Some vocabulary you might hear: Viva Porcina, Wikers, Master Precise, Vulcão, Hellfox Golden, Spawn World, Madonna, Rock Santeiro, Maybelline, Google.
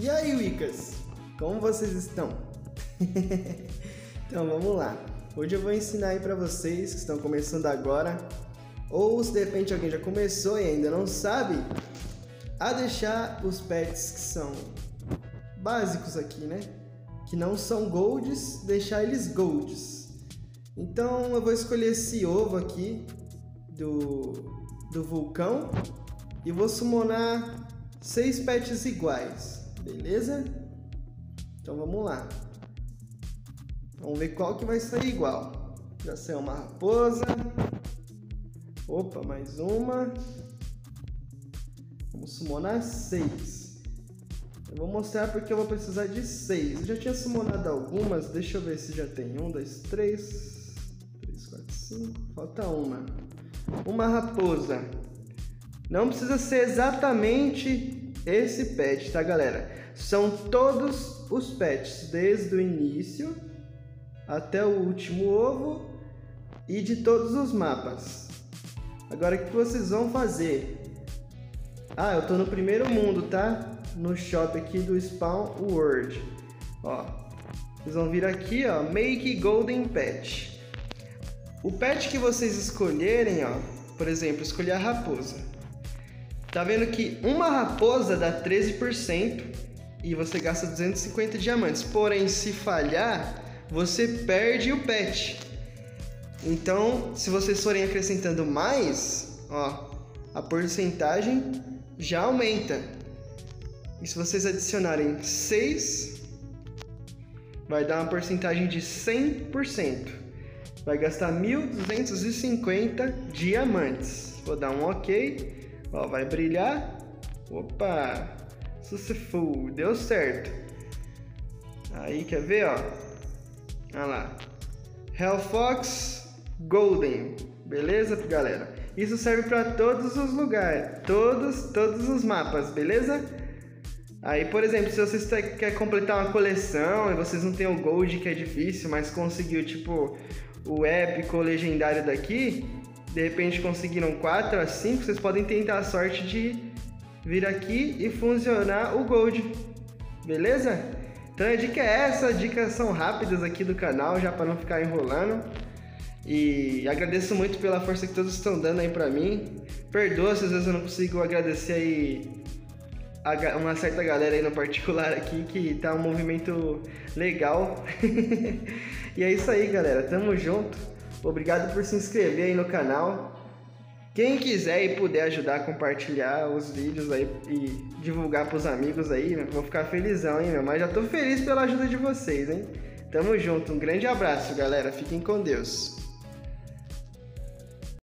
E aí, Wikers, como vocês estão? Então vamos lá, hoje eu vou ensinar aí pra vocês que estão começando agora, ou se de repente alguém já começou e ainda não sabe, a deixar os pets que são básicos aqui, né? Que não são golds, deixar eles golds. Então eu vou escolher esse ovo aqui do vulcão e vou summonar 6 pets iguais, beleza? Então vamos lá. Vamos ver qual que vai sair igual. Já saiu uma raposa. Opa, mais uma. Vamos summonar 6. Eu vou mostrar porque eu vou precisar de 6. Eu já tinha summonado algumas. Deixa eu ver se já tem. 1, 2, 3, 4, 5. Falta uma. Uma raposa. Não precisa ser exatamente esse pet, tá, galera? São todos os pets, desde o início até o último ovo e de todos os mapas. Agora, o que vocês vão fazer? Ah, eu tô no primeiro mundo, tá? No shop aqui do Spawn World. Ó, vocês vão vir aqui, ó, Make Golden Pet. O pet que vocês escolherem, ó, por exemplo, escolher a raposa. Tá vendo que uma raposa dá 13% e você gasta 250 diamantes. Porém, se falhar, você perde o pet. Então, se vocês forem acrescentando mais, ó, a porcentagem já aumenta. E se vocês adicionarem 6, vai dar uma porcentagem de 100%. Vai gastar 1.250 diamantes. Vou dar um ok. Ó, vai brilhar. Opa! Successful! Deu certo! Aí, quer ver, ó? Olha lá. Hellfox Golden. Beleza, galera? Isso serve para todos os lugares. Todos os mapas, beleza? Aí, por exemplo, se vocês querem completar uma coleção e vocês não tem o Gold, que é difícil, mas conseguiu, tipo, o épico legendário daqui... De repente conseguiram 4 a 5, vocês podem tentar a sorte de vir aqui e funcionar o Gold, beleza? Então a dica é essa, as dicas são rápidas aqui do canal, já para não ficar enrolando. E agradeço muito pela força que todos estão dando aí pra mim. Perdoa se às vezes eu não consigo agradecer aí uma certa galera aí no particular aqui, que tá um movimento legal. E é isso aí, galera, tamo junto. Obrigado por se inscrever aí no canal. Quem quiser e puder ajudar a compartilhar os vídeos aí e divulgar para os amigos aí, né? Vou ficar felizão, hein, meu? Mas já tô feliz pela ajuda de vocês, hein? Tamo junto, um grande abraço, galera. Fiquem com Deus.